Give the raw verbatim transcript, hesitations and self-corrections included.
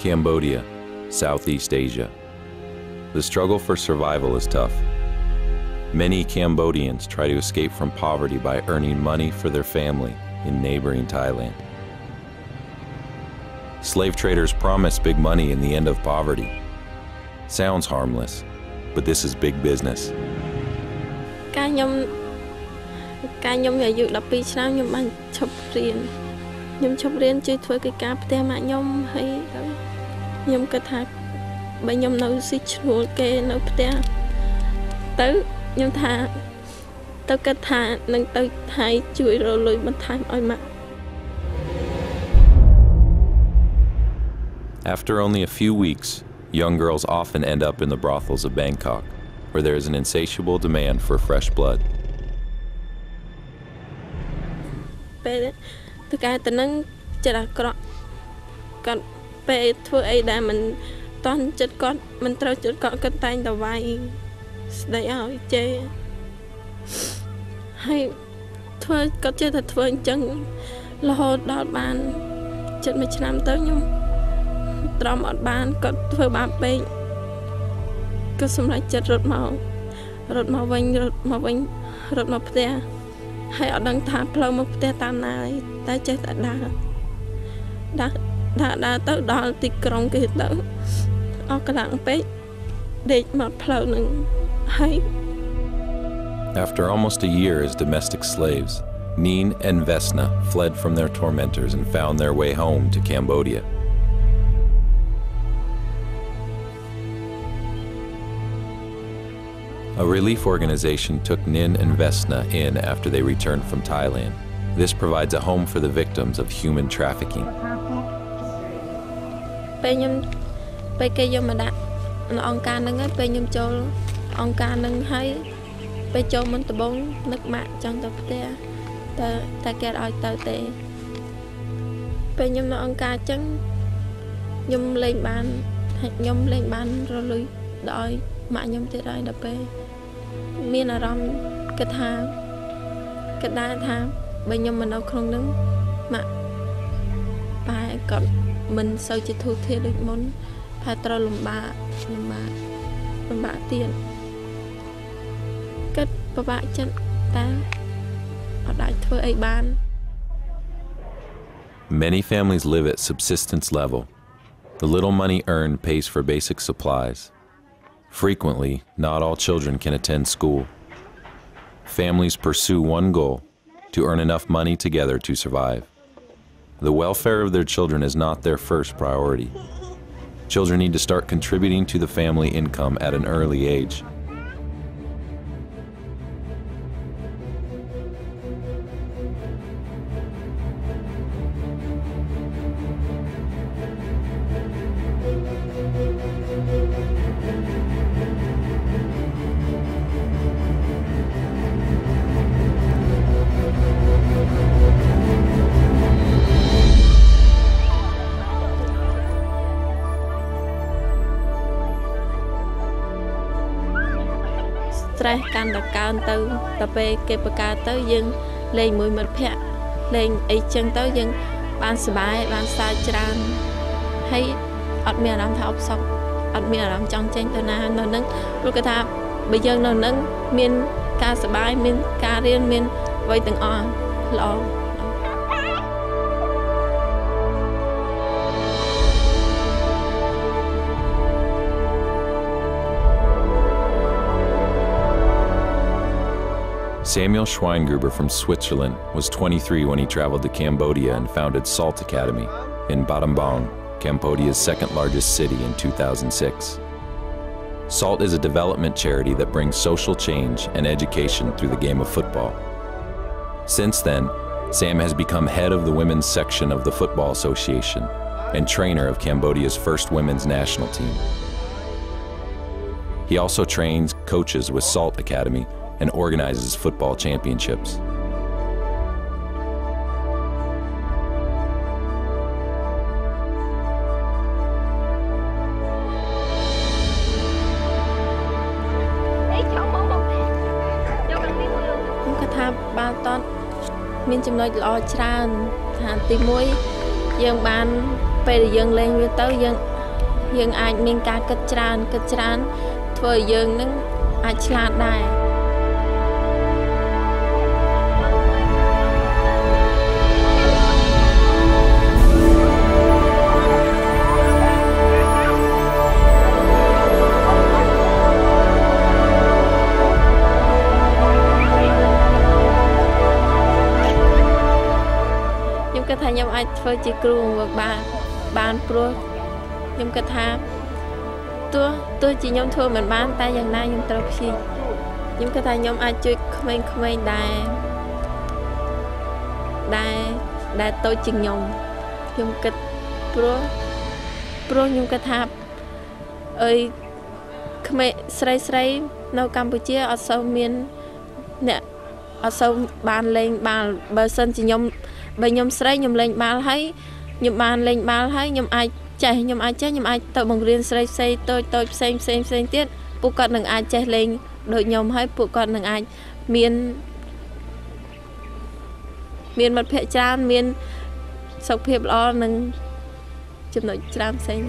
Cambodia, Southeast Asia. The struggle for survival is tough. Many Cambodians try to escape from poverty by earning money for their family in neighboring Thailand. Slave traders promise big money and the end of poverty. Sounds harmless, but this is big business. After only a few weeks, young girls often end up in the brothels of Bangkok, where there is an insatiable demand for fresh blood. After almost a year as domestic slaves, Neen and Vesna fled from their tormentors and found their way home to Cambodia. A relief organization took Neen and Vesna in after they returned from Thailand. This provides a home for the victims of human trafficking. Many families live at subsistence level. The little money earned pays for basic supplies. Frequently, not all children can attend school. Families pursue one goal: to earn enough money together to survive. The welfare of their children is not their first priority. Children need to start contributing to the family income at an early age. Samuel Schweingruber from Switzerland was twenty-three when he traveled to Cambodia and founded Salt Academy in Battambang, Cambodia's second largest city, in two thousand six. Salt is a development charity that brings social change and education through the game of football. Since then, Sam has become head of the women's section of the Football Association and trainer of Cambodia's first women's national team. He also trains coaches with Salt Academy and organizes football championships. យើងអាចមានការគិតច្រើនគិតច្រើនធ្វើឲ្យយើងនឹងអាចឆ្លាតដែរខ្ញុំគិតថាខ្ញុំអាចធ្វើជាគ្រូបង្វឹកបានបានព្រោះខ្ញុំគិតថាទោះទោះជាខ្ញុំធ្វើមិនបានតែយ៉ាងណាខ្ញុំត្រូវព្យាយាមខ្ញុំគិតថាខ្ញុំអាចជួយក្មេងៗដែរដែរដែលតូចជាងខ្ញុំខ្ញុំគិតព្រោះព្រោះខ្ញុំគិតថាអីក្មេងស្រីស្រីនៅកម្ពុជាអត់សូវមានអ្នកអត់សូវបានលេងបាល់បើសិនជាខ្ញុំបើខ្ញុំស្រីខ្ញុំលេងបាល់ហើយខ្ញុំបានលេងបាល់ហើយខ្ញុំអាចចេះខ្ញុំអាចចេះខ្ញុំអាចទៅបង្រៀនស្រីផ្សេងតូចតូចផ្សេងផ្សេងផ្សេងទៀតពួកគាត់នឹងអាចចេះលេងដូចខ្ញុំហើយពួកគាត់នឹងអាចមានមានមិត្តភក្តិច្រើនមានសុខភាពល្អនិងចំណុចច្រើនផ្សេង